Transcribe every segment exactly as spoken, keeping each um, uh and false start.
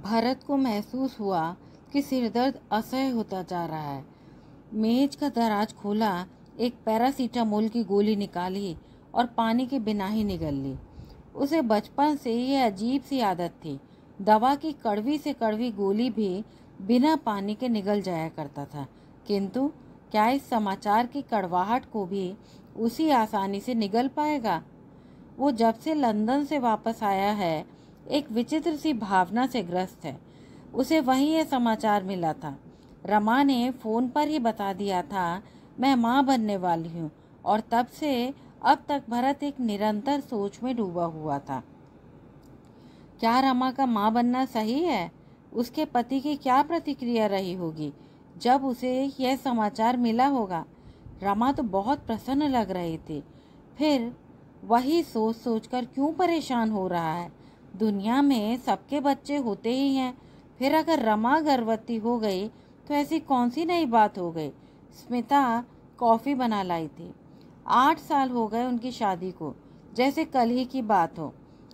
भारत को महसूस हुआ कि सिरदर्द असह्य होता जा रहा है। मेज का दराज खोला, एक पैरासीटामोल की गोली निकाली और पानी के बिना ही निगल ली। उसे बचपन से यह अजीब सी आदत थी, दवा की कड़वी से कड़वी गोली भी बिना पानी के निगल जाया करता था, किंतु क्या इस समाचार की कड़वाहट को भी उसी आसानी से निगल पाएगा। वो जब से लंदन से वापस आया है एक विचित्र सी भावना से ग्रस्त है। उसे वही यह समाचार मिला था। रमा ने फ़ोन पर ही बता दिया था मैं माँ बनने वाली हूँ, और तब से अब तक भरत एक निरंतर सोच में डूबा हुआ था। क्या रमा का माँ बनना सही है? उसके पति की क्या प्रतिक्रिया रही होगी जब उसे यह समाचार मिला होगा। रमा तो बहुत प्रसन्न लग रही थी, फिर वही सोच सोच कर क्यों परेशान हो रहा है। दुनिया में सबके बच्चे होते ही हैं, फिर अगर रमा गर्भवती हो गई तो ऐसी कौन सी नई बात हो गई। स्मिता कॉफ़ी बना लाई थी। आठ साल हो गए उनकी शादी को, जैसे कल ही की बात हो।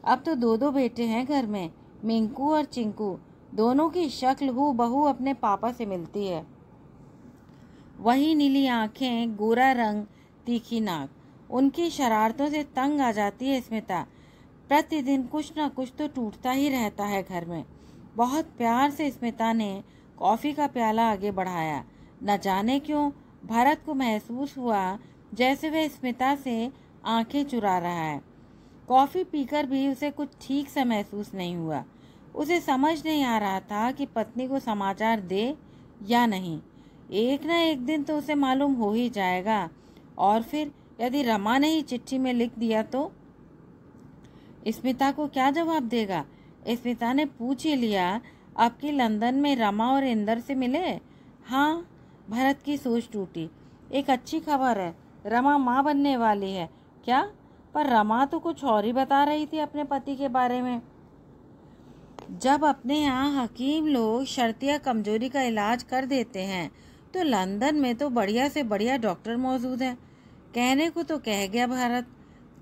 अब तो दो दो बेटे हैं घर में, मिंकू और चिंकू, दोनों की शक्ल हू बहू अपने पापा से मिलती है। वही नीली आंखें, गोरा रंग, तीखी नाक। उनकी शरारतों से तंग आ जाती है स्मिता। प्रतिदिन कुछ ना कुछ तो टूटता ही रहता है घर में। बहुत प्यार से स्मिता ने कॉफ़ी का प्याला आगे बढ़ाया। न जाने क्यों भारत को महसूस हुआ जैसे वह स्मिता से आंखें चुरा रहा है। कॉफ़ी पीकर भी उसे कुछ ठीक से महसूस नहीं हुआ। उसे समझ नहीं आ रहा था कि पत्नी को समाचार दे या नहीं। एक न एक दिन तो उसे मालूम हो ही जाएगा, और फिर यदि रमा ने ही चिट्ठी में लिख दिया तो स्मिता को क्या जवाब देगा। स्मिता ने पूछ ही लिया, आपकी लंदन में रमा और इंदर से मिले? हाँ। भरत की सोच टूटी। एक अच्छी खबर है, रमा माँ बनने वाली है। क्या? पर रमा तो कुछ और ही बता रही थी अपने पति के बारे में। जब अपने यहाँ हकीम लोग शर्तिया कमजोरी का इलाज कर देते हैं तो लंदन में तो बढ़िया से बढ़िया डॉक्टर मौजूद हैं। कहने को तो कह गया भारत,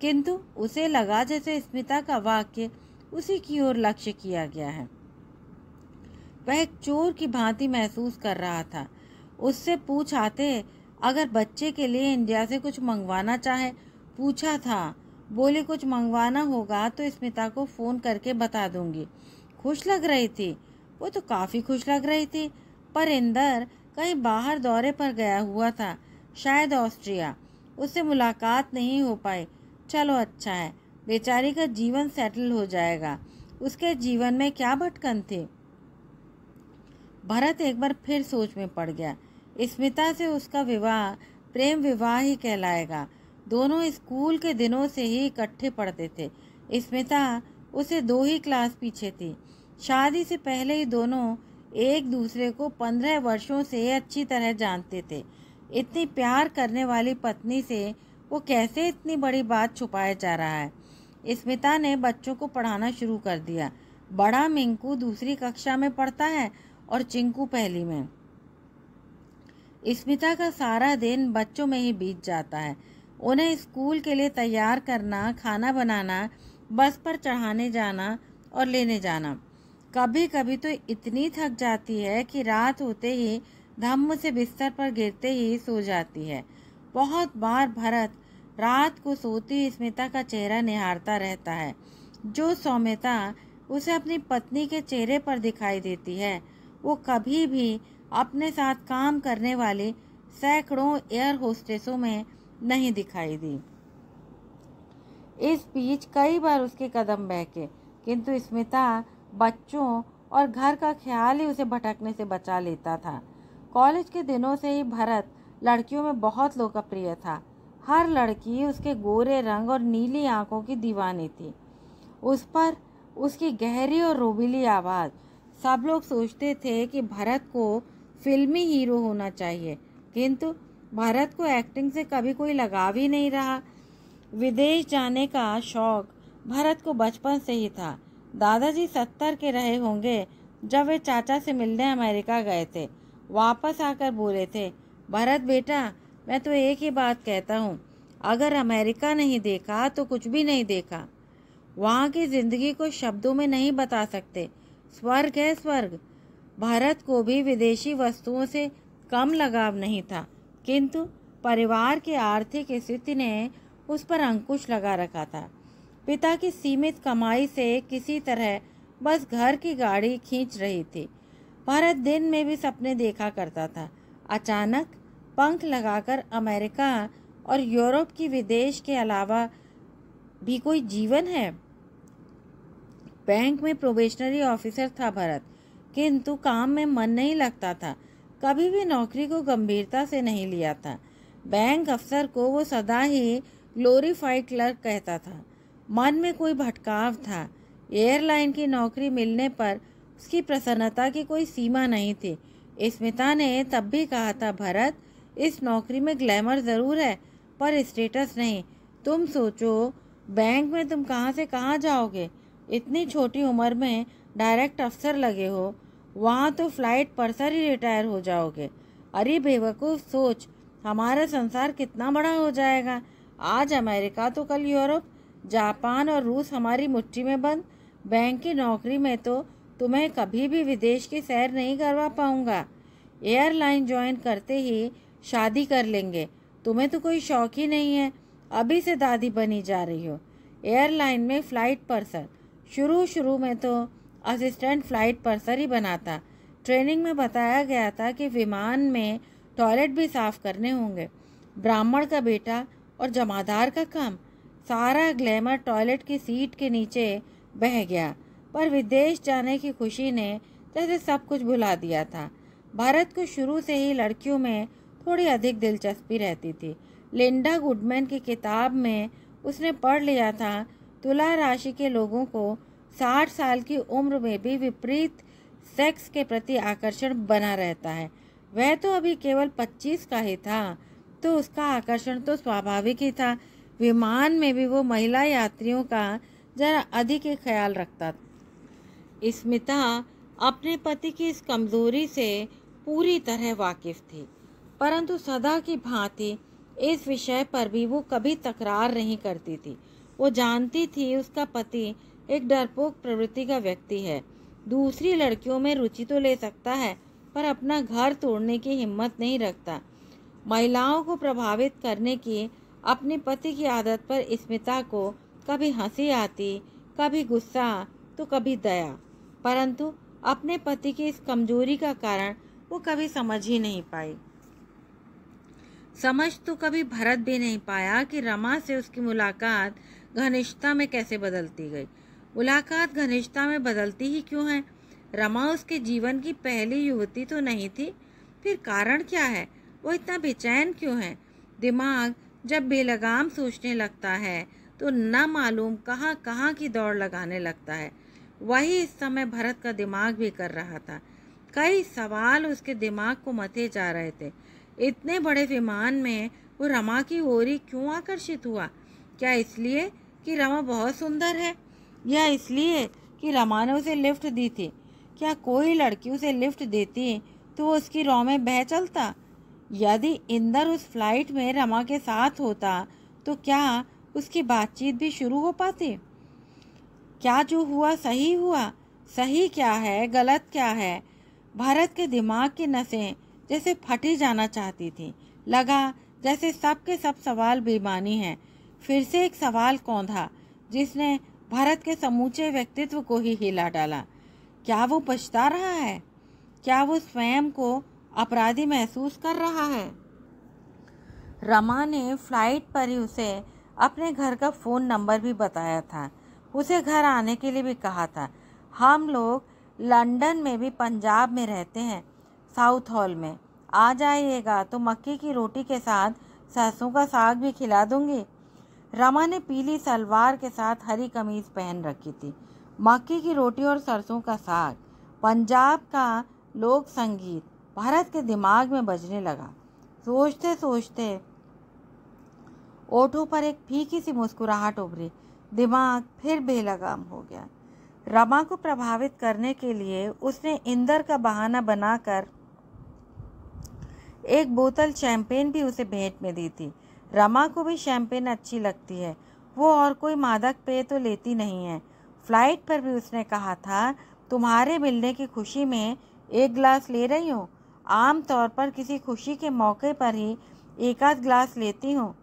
किंतु उसे लगा जैसे स्मिता का वाक्य उसी की ओर लक्ष्य किया गया है। वह एक चोर की भांति महसूस कर रहा था। उससे पूछ आते अगर बच्चे के लिए इंडिया से कुछ मंगवाना चाहे। पूछा था, बोले कुछ मंगवाना होगा तो स्मिता को फ़ोन करके बता दूंगी। खुश लग रही थी, वो तो काफ़ी खुश लग रही थी। पर इंदर कहीं बाहर दौरे पर गया हुआ था, शायद ऑस्ट्रिया। उससे मुलाकात नहीं हो पाई। चलो अच्छा है, बेचारी का जीवन सेटल हो जाएगा। उसके जीवन में क्या भटकन थी। भरत एक बार फिर सोच में पड़ गया। स्मिता से उसका विवाह प्रेम विवाह ही कहलाएगा। दोनों स्कूल के दिनों से ही इकट्ठे पढ़ते थे। स्मिता उसे दो ही क्लास पीछे थी। शादी से पहले ही दोनों एक दूसरे को पंद्रह वर्षों से अच्छी तरह जानते थे। इतनी प्यार करने वाली पत्नी से वो कैसे इतनी बड़ी बात छुपाया जा रहा है। स्मिता ने बच्चों को पढ़ाना शुरू कर दिया। बड़ा मिंकू दूसरी कक्षा में पढ़ता है और चिंकू पहली में। स्मिता का सारा दिन बच्चों में ही बीत जाता है। उन्हें स्कूल के लिए तैयार करना, खाना बनाना, बस पर चढ़ाने जाना और लेने जाना। कभी कभी तो इतनी थक जाती है कि रात होते ही धम्म से बिस्तर पर गिरते ही सो जाती है। बहुत बार भरत रात को सोती स्मिता का चेहरा निहारता रहता है। जो सौम्यता उसे अपनी पत्नी के चेहरे पर दिखाई देती है, वो कभी भी अपने साथ काम करने वाले सैकड़ों एयर होस्टेसों में नहीं दिखाई दी। इस बीच कई बार उसके कदम बहके, किंतु स्मिता बच्चों और घर का ख्याल ही उसे भटकने से बचा लेता था। कॉलेज के दिनों से ही भरत लड़कियों में बहुत लोकप्रिय था। हर लड़की उसके गोरे रंग और नीली आंखों की दीवानी थी। उस पर उसकी गहरी और रोबीली आवाज़। सब लोग सोचते थे कि भरत को फिल्मी हीरो होना चाहिए, किंतु भरत को एक्टिंग से कभी कोई लगाव ही नहीं रहा। विदेश जाने का शौक भरत को बचपन से ही था। दादाजी सत्तर के रहे होंगे जब वे चाचा से मिलने अमेरिका गए थे। वापस आकर बोले थे, भरत बेटा मैं तो एक ही बात कहता हूँ, अगर अमेरिका नहीं देखा तो कुछ भी नहीं देखा। वहाँ की ज़िंदगी को शब्दों में नहीं बता सकते, स्वर्ग है स्वर्ग। भारत को भी विदेशी वस्तुओं से कम लगाव नहीं था, किंतु परिवार के आर्थिक स्थिति ने उस पर अंकुश लगा रखा था। पिता की सीमित कमाई से किसी तरह बस घर की गाड़ी खींच रही थी। भारत दिन में भी सपने देखा करता था। अचानक पंख लगाकर अमेरिका और यूरोप की विदेश के अलावा भी कोई जीवन है। बैंक में प्रोबेशनरी ऑफिसर था भारत, किंतु काम में मन नहीं लगता था। कभी भी नौकरी को गंभीरता से नहीं लिया था। बैंक अफसर को वो सदा ही ग्लोरीफाइड क्लर्क कहता था। मन में कोई भटकाव था। एयरलाइन की नौकरी मिलने पर उसकी प्रसन्नता की कोई सीमा नहीं थी। स्मिता ने तब भी कहा था, भारत, इस नौकरी में ग्लैमर ज़रूर है पर स्टेटस नहीं। तुम सोचो, बैंक में तुम कहाँ से कहाँ जाओगे। इतनी छोटी उम्र में डायरेक्ट अफसर लगे हो, वहाँ तो फ्लाइट पर सर ही रिटायर हो जाओगे। अरे बेवकूफ़, सोच हमारा संसार कितना बड़ा हो जाएगा। आज अमेरिका तो कल यूरोप, जापान और रूस हमारी मुट्ठी में बंद। बैंक की नौकरी में तो तुम्हें कभी भी विदेश की सैर नहीं करवा पाऊँगा। एयरलाइन ज्वाइन करते ही शादी कर लेंगे। तुम्हें तो कोई शौक ही नहीं है, अभी से दादी बनी जा रही हो। एयरलाइन में फ़्लाइट पर्सन शुरू शुरू में तो असिस्टेंट फ़्लाइट पर्सन ही बना था। ट्रेनिंग में बताया गया था कि विमान में टॉयलेट भी साफ़ करने होंगे। ब्राह्मण का बेटा और जमादार का काम, सारा ग्लैमर टॉयलेट की सीट के नीचे बह गया। पर विदेश जाने की खुशी ने जैसे सब कुछ भुला दिया था। भारत को शुरू से ही लड़कियों में थोड़ी अधिक दिलचस्पी रहती थी। लिंडा गुडमैन की किताब में उसने पढ़ लिया था, तुला राशि के लोगों को साठ साल की उम्र में भी विपरीत सेक्स के प्रति आकर्षण बना रहता है। वह तो अभी केवल पच्चीस का ही था, तो उसका आकर्षण तो स्वाभाविक ही था। विमान में भी वो महिला यात्रियों का जरा अधिक ही ख्याल रखता था। स्मिता अपने पति की इस कमज़ोरी से पूरी तरह वाकिफ थी, परंतु सदा की भांति इस विषय पर भी वो कभी तकरार नहीं करती थी। वो जानती थी उसका पति एक डरपोक प्रवृत्ति का व्यक्ति है। दूसरी लड़कियों में रुचि तो ले सकता है, पर अपना घर तोड़ने की हिम्मत नहीं रखता। महिलाओं को प्रभावित करने की अपने पति की आदत पर स्मिता को कभी हंसी आती, कभी गुस्सा, तो कभी दया, परंतु अपने पति की इस कमजोरी का कारण वो कभी समझ ही नहीं पाई। समझ तो कभी भरत भी नहीं पाया कि रमा से उसकी मुलाकात घनिष्ठता में कैसे बदलती गई। मुलाकात घनिष्ठता में बदलती ही क्यों है? रमा उसके जीवन की पहली युवती तो नहीं थी, फिर कारण क्या है? वो इतना बेचैन क्यों है? दिमाग जब बेलगाम सोचने लगता है तो न मालूम कहाँ कहाँ की दौड़ लगाने लगता है। वही इस समय भरत का दिमाग भी कर रहा था। कई सवाल उसके दिमाग को मथे जा रहे थे। इतने बड़े विमान में वो रमा की ओर ही क्यों आकर्षित हुआ? क्या इसलिए कि रमा बहुत सुंदर है, या इसलिए कि रमा ने उसे लिफ्ट दी थी? क्या कोई लड़की उसे लिफ्ट देती तो वो उसकी रौ में बह चलता? यदि इंदर उस फ्लाइट में रमा के साथ होता तो क्या उसकी बातचीत भी शुरू हो पाती? क्या जो हुआ सही हुआ? सही क्या है, गलत क्या है? भारत के दिमाग की नसें जैसे फटी जाना चाहती थी। लगा जैसे सब के सब सवाल बेमानी हैं। फिर से एक सवाल कौंधा जिसने भारत के समूचे व्यक्तित्व को ही हिला डाला। क्या वो पछता रहा है? क्या वो स्वयं को अपराधी महसूस कर रहा है? रमा ने फ्लाइट पर ही उसे अपने घर का फ़ोन नंबर भी बताया था, उसे घर आने के लिए भी कहा था। हम लोग लंदन में भी पंजाब में रहते हैं, साउथ हॉल में आ जाइएगा तो मक्की की रोटी के साथ सरसों का साग भी खिला दूंगी। रमा ने पीली सलवार के साथ हरी कमीज पहन रखी थी। मक्की की रोटी और सरसों का साग, पंजाब का लोक संगीत भारत के दिमाग में बजने लगा। सोचते सोचते ओठों पर एक फीकी सी मुस्कुराहट उभरी। दिमाग फिर बेलगाम हो गया। रमा को प्रभावित करने के लिए उसने इंदर का बहाना बनाकर एक बोतल शैंपेन भी उसे भेंट में दी थी। रमा को भी शैंपेन अच्छी लगती है, वो और कोई मादक पेय तो लेती नहीं है। फ्लाइट पर भी उसने कहा था तुम्हारे मिलने की खुशी में एक गिलास ले रही हूँ। आम तौर पर किसी खुशी के मौके पर ही एक आध गिलास लेती हूँ।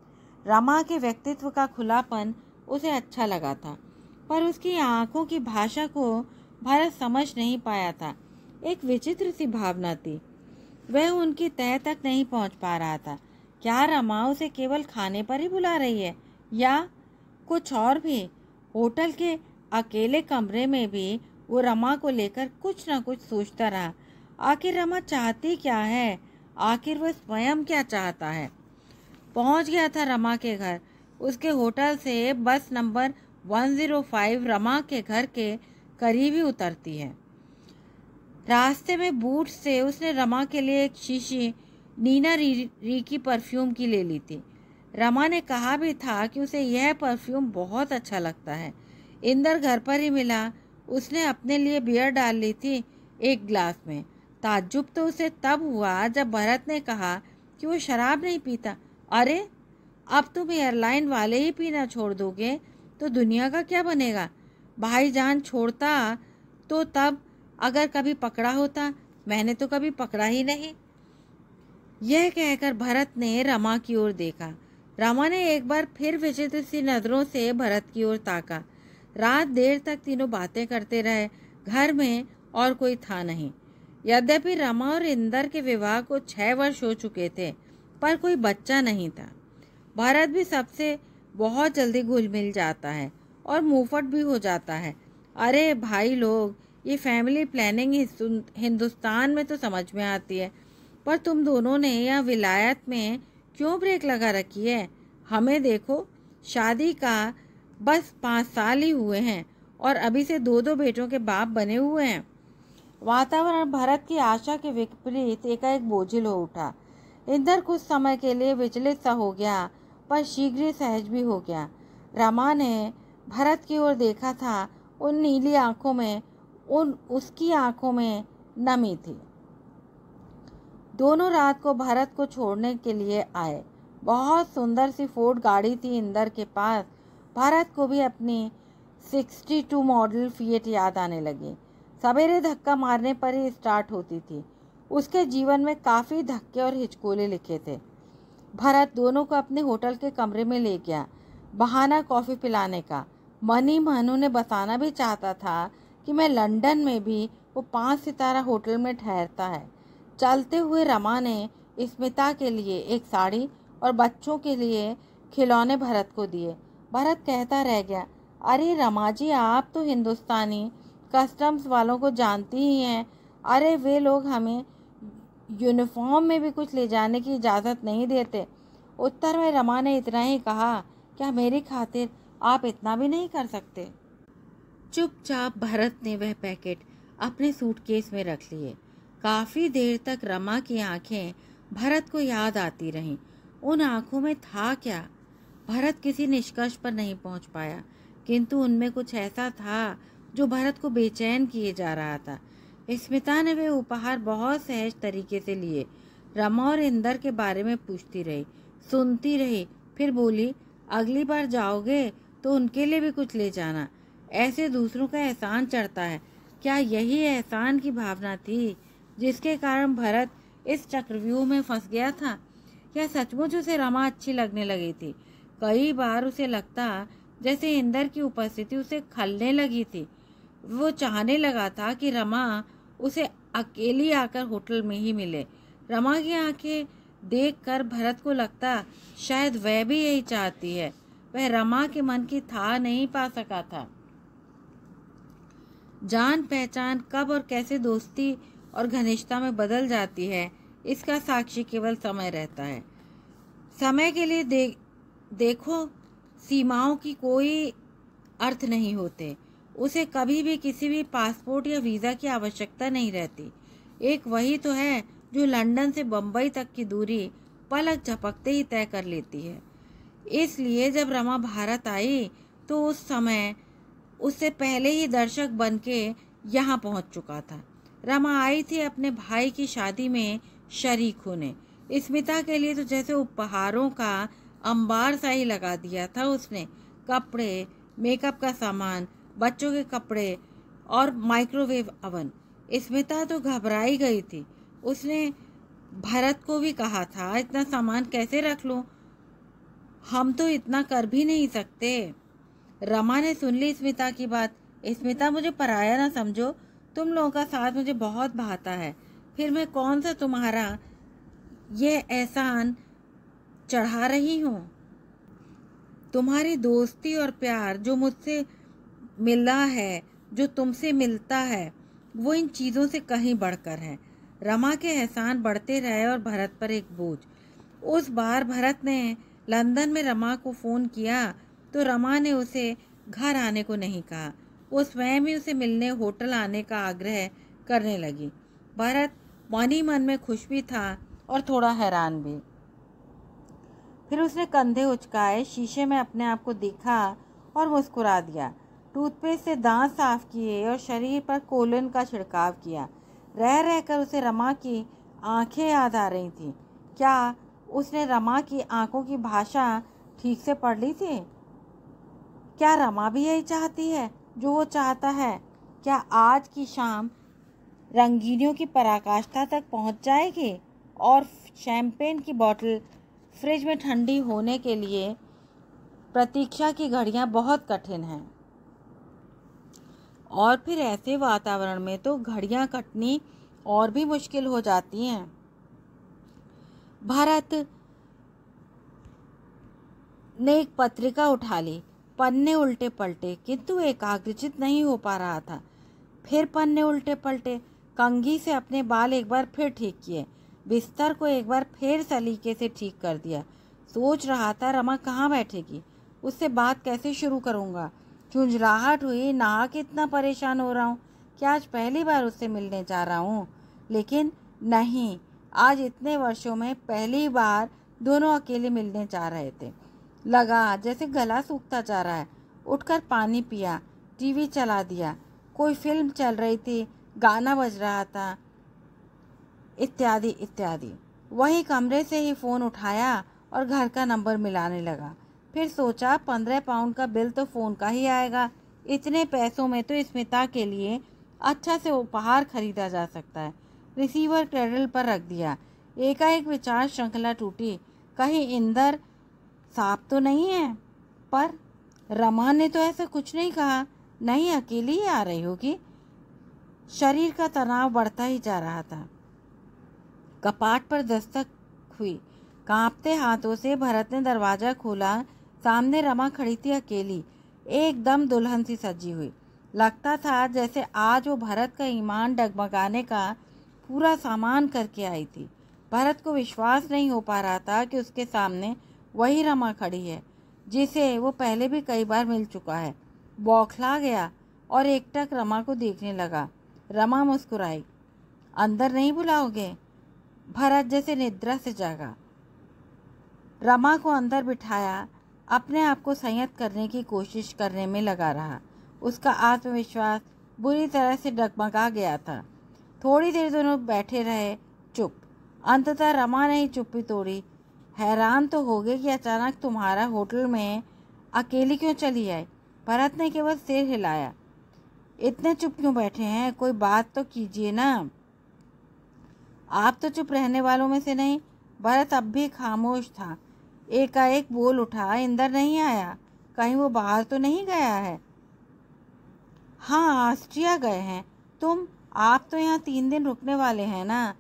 रमा के व्यक्तित्व का खुलापन उसे अच्छा लगा था, पर उसकी आंखों की भाषा को भारत समझ नहीं पाया था। एक विचित्र सी भावना थी, वह उनकी तह तक नहीं पहुँच पा रहा था। क्या रमा उसे केवल खाने पर ही बुला रही है या कुछ और भी? होटल के अकेले कमरे में भी वो रमा को लेकर कुछ ना कुछ सोचता रहा। आखिर रमा चाहती क्या है? आखिर वह स्वयं क्या चाहता है? पहुंच गया था रमा के घर। उसके होटल से बस नंबर एक सौ पाँच रमा के घर के करीब ही उतरती है। रास्ते में बूट से उसने रमा के लिए एक शीशी नीना री, री की परफ्यूम की ले ली थी। रमा ने कहा भी था कि उसे यह परफ्यूम बहुत अच्छा लगता है। इंदर घर पर ही मिला। उसने अपने लिए बियर डाल ली थी एक ग्लास में। ताज्जुब तो उसे तब हुआ जब भरत ने कहा कि वो शराब नहीं पीता। अरे, अब तुम एयरलाइन वाले ही पीना छोड़ दोगे तो दुनिया का क्या बनेगा? भाईजान छोड़ता तो तब अगर कभी पकड़ा होता, मैंने तो कभी पकड़ा ही नहीं। यह कहकर भरत ने रमा की ओर देखा। रमा ने एक बार फिर विचित्र सी नज़रों से भरत की ओर ताका। रात देर तक तीनों बातें करते रहे। घर में और कोई था नहीं। यद्यपि रमा और इंदर के विवाह को छह वर्ष हो चुके थे, पर कोई बच्चा नहीं था। भरत भी सबसे बहुत जल्दी घुल मिल जाता है और मुँहफट भी हो जाता है। अरे भाई लोग, ये फैमिली प्लानिंग हिंदुस्तान में तो समझ में आती है, पर तुम दोनों ने यह विलायत में क्यों ब्रेक लगा रखी है? हमें देखो, शादी का बस पाँच साल ही हुए हैं और अभी से दो दो बेटों के बाप बने हुए हैं। वातावरण भरत की आशा के विपरीत एकाएक बोझिल हो उठा। इंदर कुछ समय के लिए विचलित सा हो गया, पर शीघ्र ही सहज भी हो गया। रमा ने भरत की ओर देखा था। उन नीली आंखों में उन उसकी आंखों में नमी थी। दोनों रात को भरत को छोड़ने के लिए आए। बहुत सुंदर सी फोर्ड गाड़ी थी इंदर के पास। भारत को भी अपनी बासठ मॉडल फिएट याद आने लगी। सवेरे धक्का मारने पर ही स्टार्ट होती थी। उसके जीवन में काफ़ी धक्के और हिचकोले लिखे थे। भरत दोनों को अपने होटल के कमरे में ले गया, बहाना कॉफ़ी पिलाने का। मन ही मन उन्हें बसाना भी चाहता था कि मैं लंदन में भी वो पाँच सितारा होटल में ठहरता है। चलते हुए रमा ने स्मिता के लिए एक साड़ी और बच्चों के लिए खिलौने भरत को दिए। भरत कहता रह गया, अरे रमा जी, आप तो हिंदुस्तानी कस्टम्स वालों को जानती ही हैं। अरे वे लोग हमें यूनिफॉर्म में भी कुछ ले जाने की इजाज़त नहीं देते। उत्तर में रमा ने इतना ही कहा, क्या मेरी खातिर आप इतना भी नहीं कर सकते? चुपचाप भरत ने वह पैकेट अपने सूटकेस में रख लिए। काफ़ी देर तक रमा की आंखें भरत को याद आती रहीं। उन आंखों में था क्या? भरत किसी निष्कर्ष पर नहीं पहुंच पाया, किंतु उनमें कुछ ऐसा था जो भरत को बेचैन किए जा रहा था। स्मिता ने वे उपहार बहुत सहज तरीके से लिए। रमा और इंदर के बारे में पूछती रही, सुनती रही, फिर बोली, अगली बार जाओगे तो उनके लिए भी कुछ ले जाना। ऐसे दूसरों का एहसान चढ़ता है। क्या यही एहसान की भावना थी जिसके कारण भरत इस चक्रव्यूह में फंस गया था? क्या सचमुच उसे रमा अच्छी लगने लगी थी? कई बार उसे लगता जैसे इंदर की उपस्थिति उसे खलने लगी थी। वो चाहने लगा था कि रमा उसे अकेली आकर होटल में ही मिले। रमा की आंखें देखकर भरत को लगता शायद वह भी यही चाहती है। वह रमा के मन की था नहीं पा सका था। जान पहचान कब और कैसे दोस्ती और घनिष्ठता में बदल जाती है, इसका साक्षी केवल समय रहता है। समय के लिए देख देखो सीमाओं की कोई अर्थ नहीं होते। उसे कभी भी किसी भी पासपोर्ट या वीज़ा की आवश्यकता नहीं रहती। एक वही तो है जो लंदन से बम्बई तक की दूरी पलक झपकते ही तय कर लेती है। इसलिए जब रमा भारत आई तो उस समय उससे पहले ही दर्शक बनके यहाँ पहुँच चुका था। रमा आई थी अपने भाई की शादी में शरीक होने। स्मिता के लिए तो जैसे उपहारों का अंबार सा ही लगा दिया था उसने। कपड़े, मेकअप का सामान, बच्चों के कपड़े और माइक्रोवेव अवन। स्मिता तो घबरा ही गई थी। उसने भरत को भी कहा था, इतना सामान कैसे रख लूं, हम तो इतना कर भी नहीं सकते। रमा ने सुन ली स्मिता की बात। स्मिता, मुझे पराया ना समझो, तुम लोगों का साथ मुझे बहुत भाता है, फिर मैं कौन सा तुम्हारा ये एहसान चढ़ा रही हूँ। तुम्हारी दोस्ती और प्यार जो मुझसे मिला है, जो तुमसे मिलता है, वो इन चीज़ों से कहीं बढ़कर है। रमा के एहसान बढ़ते रहे और भरत पर एक बोझ। उस बार भरत ने लंदन में रमा को फ़ोन किया तो रमा ने उसे घर आने को नहीं कहा। वो स्वयं ही उसे मिलने होटल आने का आग्रह करने लगी। भरत मन ही मन में खुश भी था और थोड़ा हैरान भी। फिर उसने कंधे उचकाए, शीशे में अपने आप को देखा और मुस्कुरा दिया। टूथपेस्ट से दांत साफ किए और शरीर पर कोलन का छिड़काव किया। रह रहकर उसे रमा की आंखें याद आ रही थी। क्या उसने रमा की आंखों की भाषा ठीक से पढ़ ली थी? क्या रमा भी यही चाहती है जो वो चाहता है? क्या आज की शाम रंगीनियों की पराकाष्ठा तक पहुंच जाएगी और शैम्पेन की बोतल फ्रिज में ठंडी होने के लिए? प्रतीक्षा की घड़ियां बहुत कठिन हैं और फिर ऐसे वातावरण में तो घड़ियां कटनी और भी मुश्किल हो जाती हैं। भारत ने एक पत्रिका उठा ली। पन्ने उल्टे पलटे किंतु एकाग्रचित नहीं हो पा रहा था। फिर पन्ने उल्टे पलटे, कंघी से अपने बाल एक बार फिर ठीक किए, बिस्तर को एक बार फिर सलीके से ठीक कर दिया। सोच रहा था रमा कहाँ बैठेगी, उससे बात कैसे शुरू करूँगा। झुंझलाहट हुई, नहा के इतना परेशान हो रहा हूँ, क्या आज पहली बार उससे मिलने जा रहा हूँ? लेकिन नहीं, आज इतने वर्षों में पहली बार दोनों अकेले मिलने जा रहे थे। लगा जैसे गला सूखता जा रहा है। उठकर पानी पिया, टीवी चला दिया, कोई फिल्म चल रही थी, गाना बज रहा था, इत्यादि इत्यादि। वही कमरे से ही फ़ोन उठाया और घर का नंबर मिलाने लगा। फिर सोचा पंद्रह पाउंड का बिल तो फ़ोन का ही आएगा, इतने पैसों में तो स्मिता के लिए अच्छा से उपहार खरीदा जा सकता है। रिसीवर क्रेडल पर रख दिया। एकाएक विचार श्रृंखला टूटी, कहीं इंदर साफ तो नहीं है? पर रमा ने तो ऐसा कुछ नहीं कहा। नहीं, अकेली ही आ रही होगी। शरीर का तनाव बढ़ता ही जा रहा था। कपाट पर दस्तक हुई। कांपते हाथों से भरत ने दरवाज़ा खोला। सामने रमा खड़ी थी, अकेली, एकदम दुल्हन सी सजी हुई। लगता था जैसे आज वो भरत का ईमान डगमगाने का पूरा सामान करके आई थी। भरत को विश्वास नहीं हो पा रहा था कि उसके सामने वही रमा खड़ी है जिसे वो पहले भी कई बार मिल चुका है। बौखला गया और एकटक रमा को देखने लगा। रमा मुस्कुराई। अंदर नहीं बुलाओगे? भरत जैसे निद्रा से जागा। रमा को अंदर बिठाया। अपने आप को संयत करने की कोशिश करने में लगा रहा। उसका आत्मविश्वास बुरी तरह से डगमगा गया था। थोड़ी देर दोनों बैठे रहे चुप। अंततः रमा ने चुप्पी तोड़ी। हैरान तो हो गए कि अचानक तुम्हारा होटल में अकेली क्यों चली आई? भरत ने केवल सिर हिलाया। इतने चुप क्यों बैठे हैं, कोई बात तो कीजिए ना। आप तो चुप रहने वालों में से नहीं। भरत अब भी खामोश था। एकाएक बोल उठा, इंदर नहीं आया? कहीं वो बाहर तो नहीं गया है? हाँ, ऑस्ट्रिया गए हैं। तुम आप तो यहाँ तीन दिन रुकने वाले हैं ना।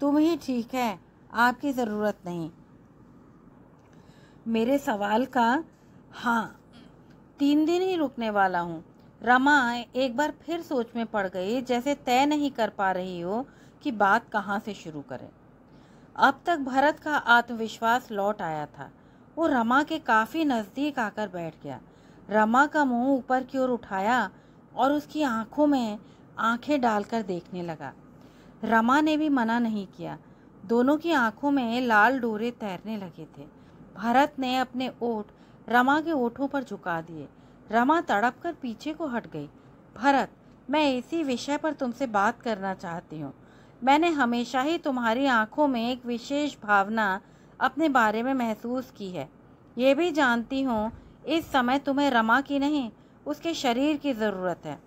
तुम ही ठीक है, आपकी ज़रूरत नहीं। मेरे सवाल का हाँ, तीन दिन ही रुकने वाला हूँ। रमा एक बार फिर सोच में पड़ गई, जैसे तय नहीं कर पा रही हो कि बात कहाँ से शुरू करें। अब तक भरत का आत्मविश्वास लौट आया था। वो रमा के काफ़ी नज़दीक आकर बैठ गया। रमा का मुंह ऊपर की ओर उठाया और उसकी आंखों में आंखें डालकर देखने लगा। रमा ने भी मना नहीं किया। दोनों की आंखों में लाल डोरे तैरने लगे थे। भरत ने अपने ओठ रमा के ओठों पर झुका दिए। रमा तड़पकर पीछे को हट गई। भरत, मैं इसी विषय पर तुमसे बात करना चाहती हूँ। मैंने हमेशा ही तुम्हारी आंखों में एक विशेष भावना अपने बारे में महसूस की है। ये भी जानती हूँ इस समय तुम्हें रमा की नहीं, उसके शरीर की ज़रूरत है।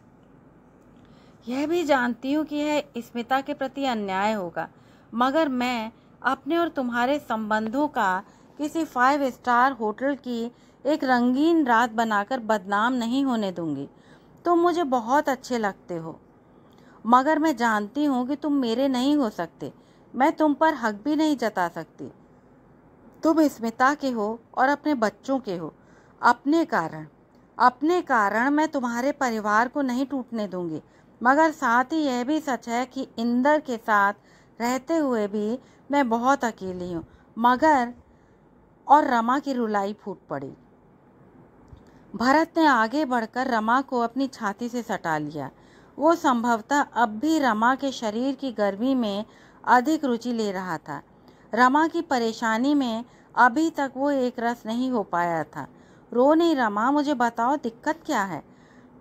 यह भी जानती हूँ कि यह स्मिता के प्रति अन्याय होगा, मगर मैं अपने और तुम्हारे संबंधों का किसी फाइव स्टार होटल की एक रंगीन रात बनाकर बदनाम नहीं होने दूंगी। तुम मुझे बहुत अच्छे लगते हो, मगर मैं जानती हूँ कि तुम मेरे नहीं हो सकते। मैं तुम पर हक भी नहीं जता सकती। तुम स्मिता के हो और अपने बच्चों के हो। अपने कारण अपने कारण मैं तुम्हारे परिवार को नहीं टूटने दूंगी, मगर साथ ही यह भी सच है कि इंदर के साथ रहते हुए भी मैं बहुत अकेली हूँ। मगर और रमा की रुलाई फूट पड़ी। भरत ने आगे बढ़कर रमा को अपनी छाती से सटा लिया। वो संभवतः अब भी रमा के शरीर की गर्मी में अधिक रुचि ले रहा था। रमा की परेशानी में अभी तक वो एक रस नहीं हो पाया था। रो नहीं रमा, मुझे बताओ दिक्कत क्या है?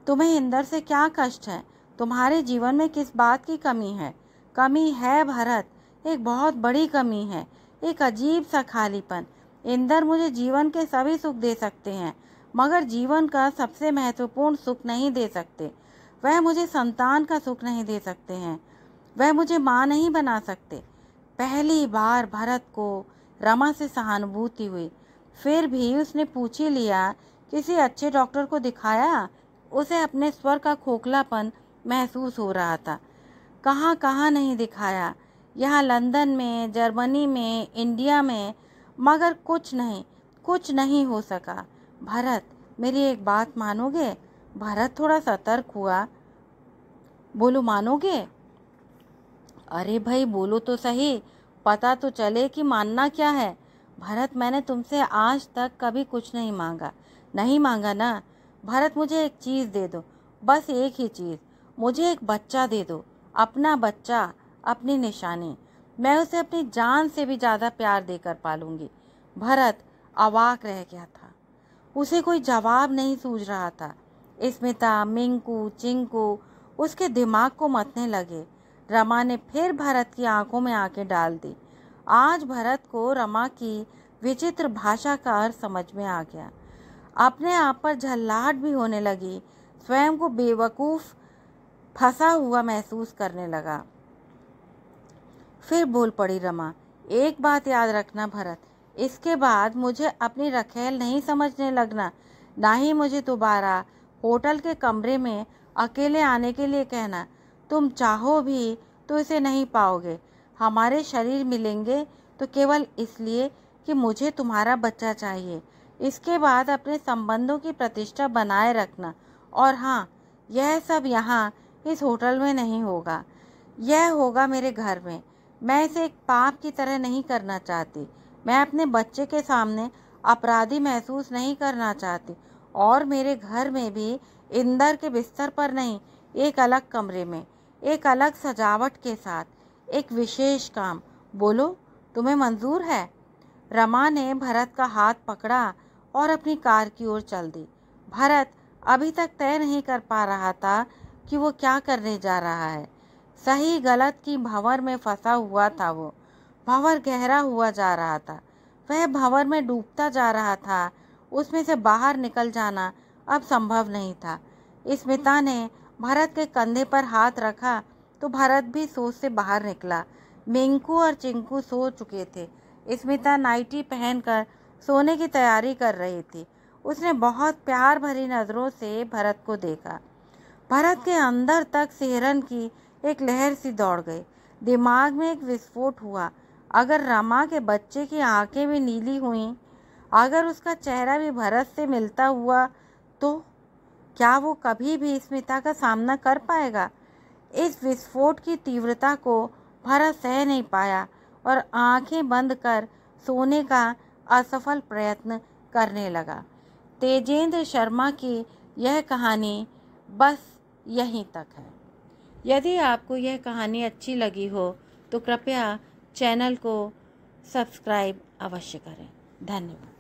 तुम्हें इंदर से क्या कष्ट है? तुम्हारे जीवन में किस बात की कमी है? कमी है भरत, एक बहुत बड़ी कमी है, एक अजीब सा खालीपन। इंदर मुझे जीवन के सभी सुख दे सकते हैं, मगर जीवन का सबसे महत्वपूर्ण सुख नहीं दे सकते। वह मुझे संतान का सुख नहीं दे सकते हैं। वह मुझे माँ नहीं बना सकते। पहली बार भरत को रमा से सहानुभूति हुई। फिर भी उसने पूछ ही लिया, किसी अच्छे डॉक्टर को दिखाया? उसे अपने स्वर का खोखलापन महसूस हो रहा था। कहाँ कहाँ नहीं दिखाया, यहाँ लंदन में, जर्मनी में, इंडिया में, मगर कुछ नहीं, कुछ नहीं हो सका। भरत, मेरी एक बात मानोगे? भरत थोड़ा सतर्क हुआ। बोलो, मानोगे? अरे भाई बोलो तो सही, पता तो चले कि मानना क्या है। भरत, मैंने तुमसे आज तक कभी कुछ नहीं मांगा। नहीं मांगा ना? भरत, मुझे एक चीज़ दे दो, बस एक ही चीज़। मुझे एक बच्चा दे दो, अपना बच्चा, अपनी निशानी। मैं उसे अपनी जान से भी ज़्यादा प्यार देकर पालूंगी। भरत अवाक रह गया था। उसे कोई जवाब नहीं सूझ रहा था। स्मिता, मिंकू, चिंकू उसके दिमाग को मतने लगे। रमा ने फिर भरत की आंखों में आंखें डाल दी। आज भरत को रमा की विचित्र भाषा का अर्थ समझ में आ गया। अपने आप पर झल्लाहट भी होने लगी। स्वयं को बेवकूफ़, फंसा हुआ महसूस करने लगा। फिर बोल पड़ी रमा, एक बात याद रखना भरत, इसके बाद मुझे अपनी रखेल नहीं समझने लगना, ना ही मुझे दोबारा होटल के कमरे में अकेले आने के लिए कहना। तुम चाहो भी तो इसे नहीं पाओगे। हमारे शरीर मिलेंगे तो केवल इसलिए कि मुझे तुम्हारा बच्चा चाहिए। इसके बाद अपने संबंधों की प्रतिष्ठा बनाए रखना। और हाँ, यह सब यहाँ इस होटल में नहीं होगा, यह होगा मेरे घर में। मैं इसे एक पाप की तरह नहीं करना चाहती। मैं अपने बच्चे के सामने अपराधी महसूस नहीं करना चाहती, और मेरे घर में भी इंदर के बिस्तर पर नहीं, एक अलग कमरे में, एक अलग सजावट के साथ, एक विशेष काम। बोलो, तुम्हें मंजूर है? रमा ने भरत का हाथ पकड़ा और अपनी कार की ओर चल दी। भरत अभी तक तय नहीं कर पा रहा था कि वो क्या करने जा रहा है। सही गलत की भंवर में फंसा हुआ था। वो भंवर गहरा हुआ जा रहा था। वह भंवर में डूबता जा रहा था। उसमें से बाहर निकल जाना अब संभव नहीं था। स्मिता ने भरत के कंधे पर हाथ रखा तो भरत भी सोच से बाहर निकला। मिंकू और चिंकू सो चुके थे। स्मिता नाइटी पहनकर सोने की तैयारी कर रही थी। उसने बहुत प्यार भरी नज़रों से भरत को देखा। भरत के अंदर तक सिहरन की एक लहर सी दौड़ गई। दिमाग में एक विस्फोट हुआ। अगर रमा के बच्चे की आंखें भी नीली हुईं, अगर उसका चेहरा भी भरत से मिलता हुआ, तो क्या वो कभी भी स्मिता का सामना कर पाएगा? इस विस्फोट की तीव्रता को भरत सह नहीं पाया और आंखें बंद कर सोने का असफल प्रयत्न करने लगा। तेजेंद्र शर्मा की यह कहानी बस यहीं तक है। यदि आपको यह कहानी अच्छी लगी हो तो कृपया चैनल को सब्सक्राइब अवश्य करें। धन्यवाद।